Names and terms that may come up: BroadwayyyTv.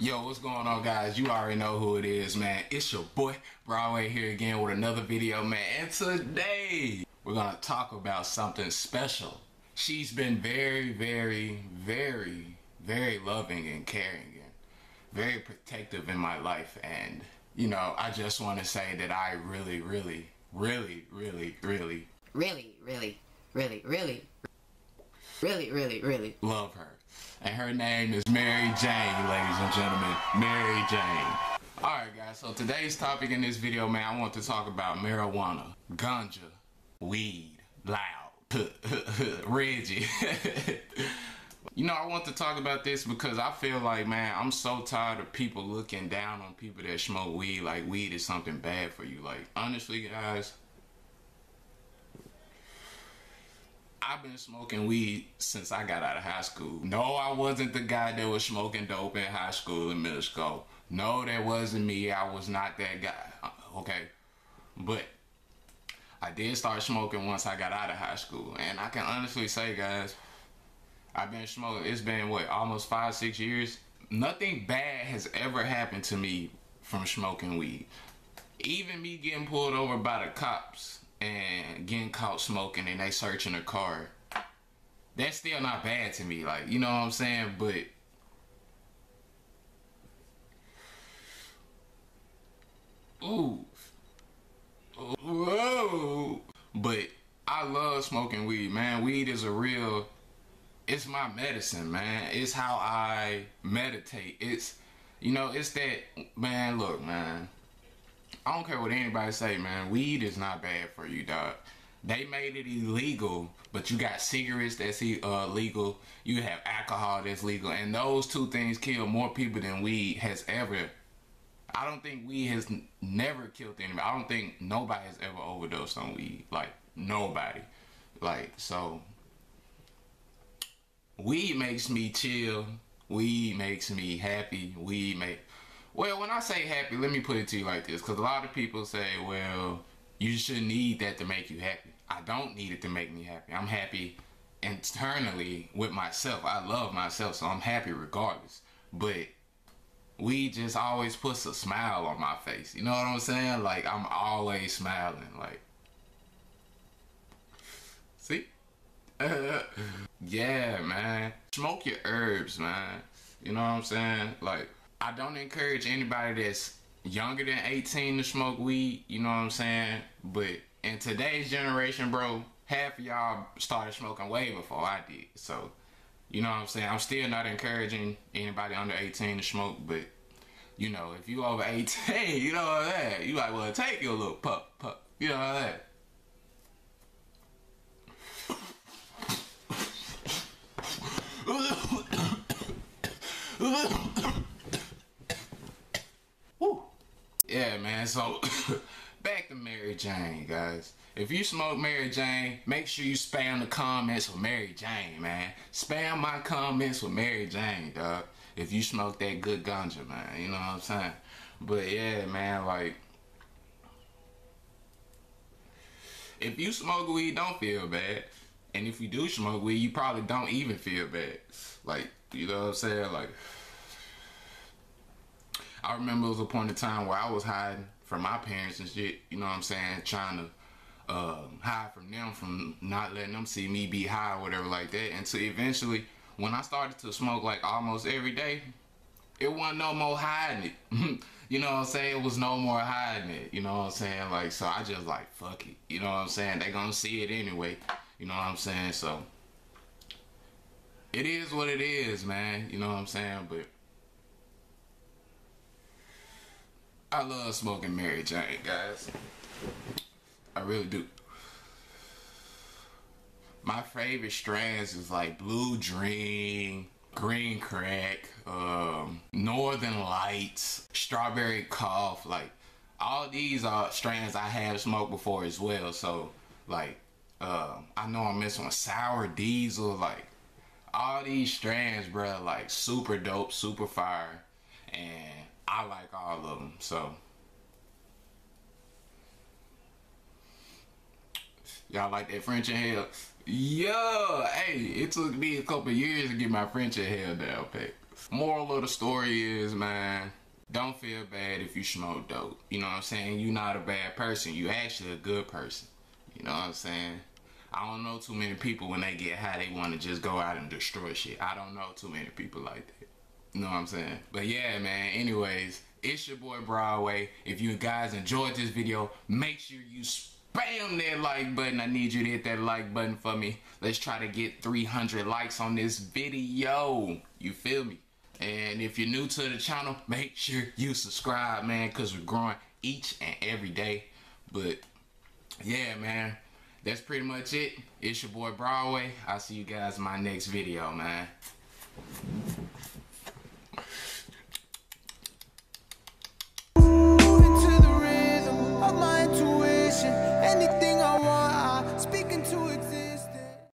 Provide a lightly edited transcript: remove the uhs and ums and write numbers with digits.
Yo, what's going on, guys? You already know who it is, man. It's your boy Broadway here again with another video, man. And today we're gonna talk about something special. She's been very, very, very, very loving and caring and very protective in my life, and you know, I just want to say that I really love her. And her name is Mary Jane, ladies and gentlemen. Mary Jane. Alright, guys, so today's topic in this video, man, I want to talk about marijuana, ganja, weed, loud, Reggie. You know, I want to talk about this because I feel like, man, I'm so tired of people looking down on people that smoke weed. Like, weed is something bad for you. Like, honestly, guys, I've been smoking weed since I got out of high school. No, I wasn't the guy that was smoking dope in high school and middle school. No, that wasn't me. I was not that guy, okay? But I did start smoking once I got out of high school. And I can honestly say, guys, I've been smoking, it's been, what, almost 5-6 years? Nothing bad has ever happened to me from smoking weed. Even me getting pulled over by the cops and getting caught smoking and they searching a car, that's still not bad to me, like, you know what I'm saying? But but I love smoking weed, man. Weed is a real, it's my medicine, man. It's how I meditate. It's, you know, it's that, man. Look, man, I don't care what anybody say, man. Weed is not bad for you, dog. They made it illegal, but you got cigarettes that's legal. You have alcohol that's legal, and those two things kill more people than weed has ever. I don't think weed has never killed anybody. I don't think nobody has ever overdosed on weed, like nobody. Like, so weed makes me chill. Weed makes me happy. Weed make. Well, when I say happy, let me put it to you like this, because a lot of people say, well, you shouldn't need that to make you happy. I don't need it to make me happy. I'm happy internally with myself. I love myself, so I'm happy regardless. But weed just always puts a smile on my face. You know what I'm saying? Like, I'm always smiling. Like, see? Yeah, man. Smoke your herbs, man. You know what I'm saying? Like, I don't encourage anybody that's younger than 18 to smoke weed, you know what I'm saying? But in today's generation, bro, half of y'all started smoking way before I did. So, you know what I'm saying? I'm still not encouraging anybody under 18 to smoke, but, you know, if you over 18, you know what I'm saying? You like, well, take your little pup, you know what I'm saying? Yeah, man, so back to Mary Jane, guys. If you smoke Mary Jane, make sure you spam the comments with Mary Jane, man. Spam my comments with Mary Jane, dog. If you smoke that good ganja, man, you know what I'm saying? But yeah, man, like, if you smoke weed, don't feel bad. And if you do smoke weed, you probably don't even feel bad. Like, you know what I'm saying? Like, I remember it was a point in time where I was hiding from my parents and shit, you know what I'm saying, trying to hide from them, from not letting them see me be high or whatever like that. And so eventually, when I started to smoke like almost every day, it wasn't no more hiding it. You know what I'm saying? It was no more hiding it, you know what I'm saying? Like, so I just like, fuck it, you know what I'm saying? They gonna see it anyway, you know what I'm saying? So it is what it is, man, you know what I'm saying? But I love smoking Mary Jane, guys. I really do. My favorite strands is like Blue Dream, Green Crack, Northern Lights, Strawberry Cough. Like, all these are strands I have smoked before as well. So, like, I know I'm missing with Sour Diesel. Like, all these strands, bruh, like, super dope, super fire. And I like all of them, so y'all like that French in hell? Yeah, hey, it took me a couple years to get my French in hell down, pack. Moral of the story is, man, don't feel bad if you smoke dope. You know what I'm saying? You're not a bad person. You actually a good person. You know what I'm saying? I don't know too many people when they get high, they want to just go out and destroy shit. I don't know too many people like that. You know what I'm saying? But yeah, man, anyways, it's your boy Broadway. If you guys enjoyed this video, make sure you spam that like button. I need you to hit that like button for me. Let's try to get 300 likes on this video. You feel me? And if you're new to the channel, make sure you subscribe, man, because we're growing each and every day. But yeah, man, that's pretty much it. It's your boy Broadway. I'll see you guys in my next video, man. Into the rhythm of my intuition.